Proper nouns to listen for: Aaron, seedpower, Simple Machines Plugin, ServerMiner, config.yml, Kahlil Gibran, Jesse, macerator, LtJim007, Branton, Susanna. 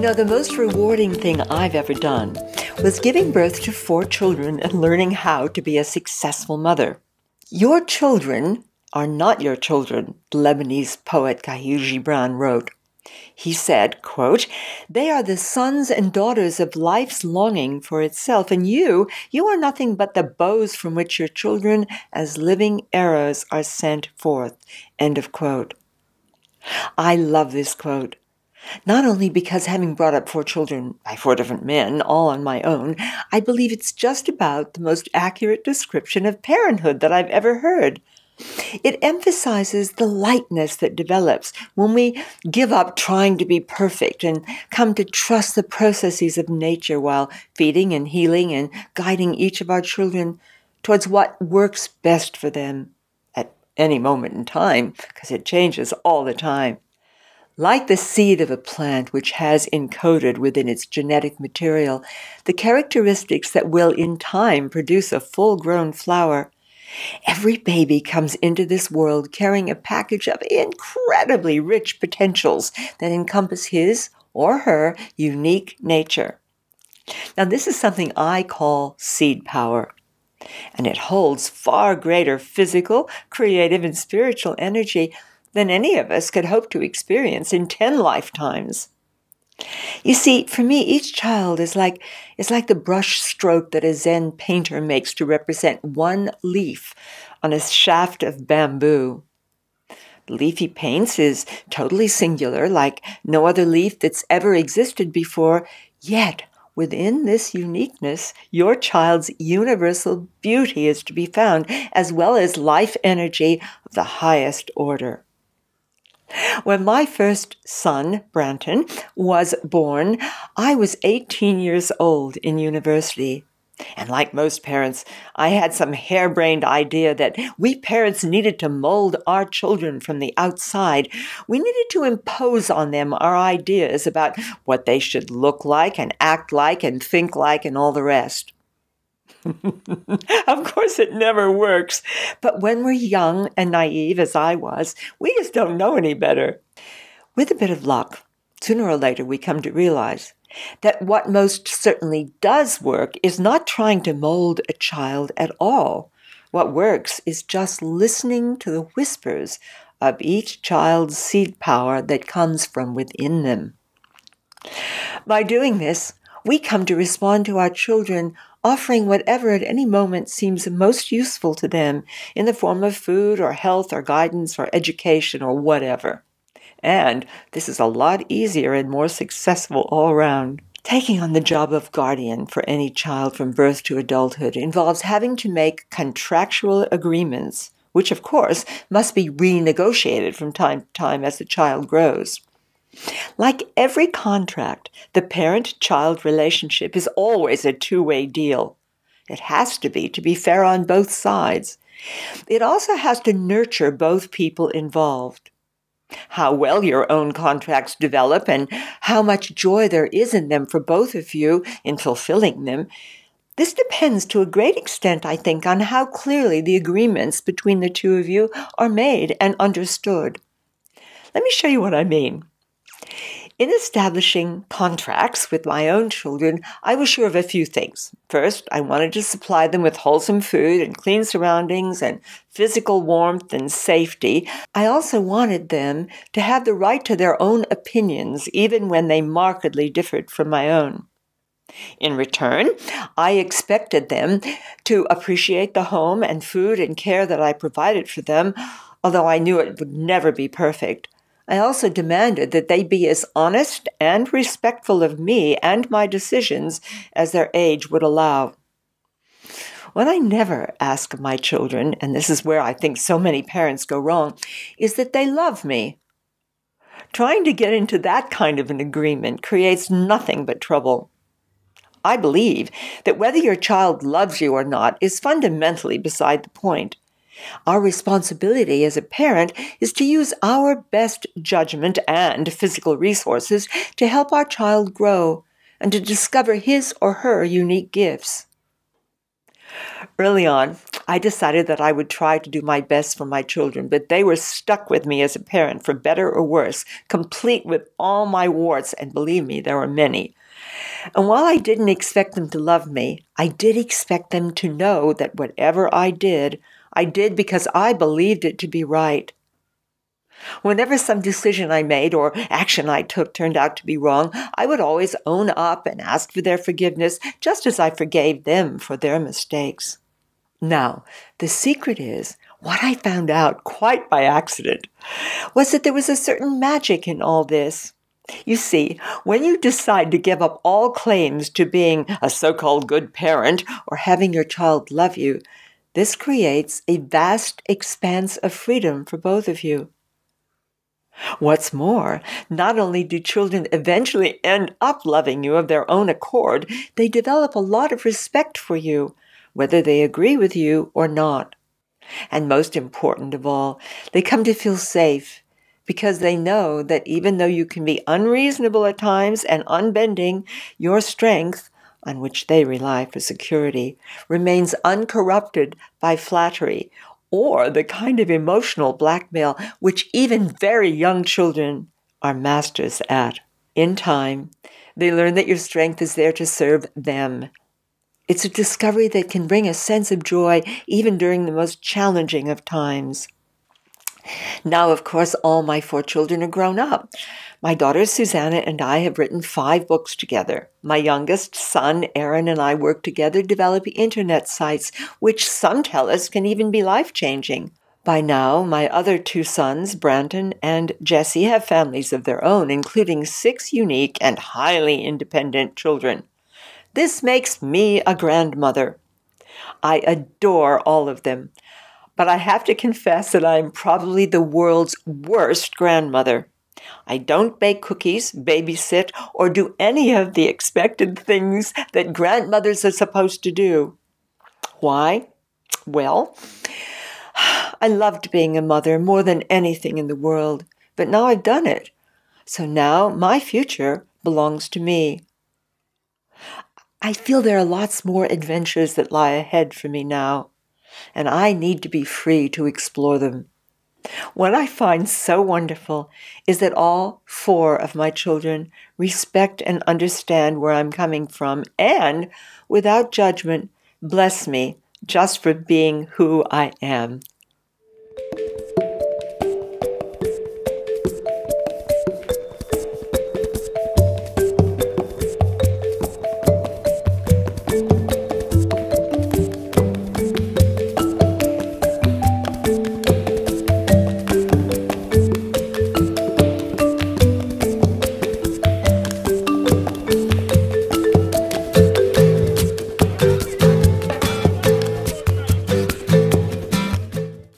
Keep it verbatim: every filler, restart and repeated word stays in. You know, the most rewarding thing I've ever done was giving birth to four children and learning how to be a successful mother. Your children are not your children, the Lebanese poet Kahlil Gibran wrote. He said, quote, "They are the sons and daughters of life's longing for itself, and you, you are nothing but the bows from which your children as living arrows are sent forth." End of quote. I love this quote, not only because having brought up four children by four different men, all on my own, I believe it's just about the most accurate description of parenthood that I've ever heard. It emphasizes the lightness that develops when we give up trying to be perfect and come to trust the processes of nature while feeding and healing and guiding each of our children towards what works best for them at any moment in time, because it changes all the time. Like the seed of a plant which has encoded within its genetic material the characteristics that will in time produce a full-grown flower, every baby comes into this world carrying a package of incredibly rich potentials that encompass his or her unique nature. Now, this is something I call seed power, and it holds far greater physical, creative, and spiritual energy than any of us could hope to experience in ten lifetimes. You see, for me, each child is like, is like the brush stroke that a Zen painter makes to represent one leaf on a shaft of bamboo. The leaf he paints is totally singular, like no other leaf that's ever existed before, yet within this uniqueness, your child's universal beauty is to be found, as well as life energy of the highest order. When my first son, Branton, was born, I was eighteen years old in university. And like most parents, I had some harebrained idea that we parents needed to mold our children from the outside. We needed to impose on them our ideas about what they should look like and act like and think like and all the rest. Of course, it never works. But when we're young and naive, as I was, we just don't know any better. With a bit of luck, sooner or later, we come to realize that what most certainly does work is not trying to mold a child at all. What works is just listening to the whispers of each child's seed power that comes from within them. By doing this, we come to respond to our children, offering whatever at any moment seems most useful to them in the form of food or health or guidance or education or whatever. And this is a lot easier and more successful all around. Taking on the job of guardian for any child from birth to adulthood involves having to make contractual agreements, which of course must be renegotiated from time to time as the child grows. Like every contract, the parent-child relationship is always a two-way deal. It has to be, to be fair on both sides. It also has to nurture both people involved. How well your own contracts develop and how much joy there is in them for both of you in fulfilling them, this depends to a great extent, I think, on how clearly the agreements between the two of you are made and understood. Let me show you what I mean. In establishing contracts with my own children, I was sure of a few things. First, I wanted to supply them with wholesome food and clean surroundings and physical warmth and safety. I also wanted them to have the right to their own opinions, even when they markedly differed from my own. In return, I expected them to appreciate the home and food and care that I provided for them, although I knew it would never be perfect. I also demanded that they be as honest and respectful of me and my decisions as their age would allow. What I never ask of my children, and this is where I think so many parents go wrong, is that they love me. Trying to get into that kind of an agreement creates nothing but trouble. I believe that whether your child loves you or not is fundamentally beside the point. Our responsibility as a parent is to use our best judgment and physical resources to help our child grow and to discover his or her unique gifts. Early on, I decided that I would try to do my best for my children, but they were stuck with me as a parent, for better or worse, complete with all my warts, and believe me, there were many. And while I didn't expect them to love me, I did expect them to know that whatever I did, I did because I believed it to be right. Whenever some decision I made or action I took turned out to be wrong, I would always own up and ask for their forgiveness, just as I forgave them for their mistakes. Now, the secret is, what I found out quite by accident, was that there was a certain magic in all this. You see, when you decide to give up all claims to being a so-called good parent or having your child love you, this creates a vast expanse of freedom for both of you. What's more, not only do children eventually end up loving you of their own accord, they develop a lot of respect for you, whether they agree with you or not. And most important of all, they come to feel safe, because they know that even though you can be unreasonable at times and unbending, your strength, on which they rely for security, remains uncorrupted by flattery or the kind of emotional blackmail which even very young children are masters at. In time, they learn that your strength is there to serve them. It's a discovery that can bring a sense of joy even during the most challenging of times. Now, of course, all my four children are grown up. My daughter Susanna and I have written five books together. My youngest son, Aaron, and I work together developing internet sites, which some tell us can even be life-changing. By now, my other two sons, Branton and Jesse, have families of their own, including six unique and highly independent children. This makes me a grandmother. I adore all of them. But I have to confess that I am probably the world's worst grandmother. I don't bake cookies, babysit, or do any of the expected things that grandmothers are supposed to do. Why? Well, I loved being a mother more than anything in the world, but now I've done it. So now my future belongs to me. I feel there are lots more adventures that lie ahead for me now, and I need to be free to explore them. What I find so wonderful is that all four of my children respect and understand where I'm coming from and, without judgment, bless me just for being who I am.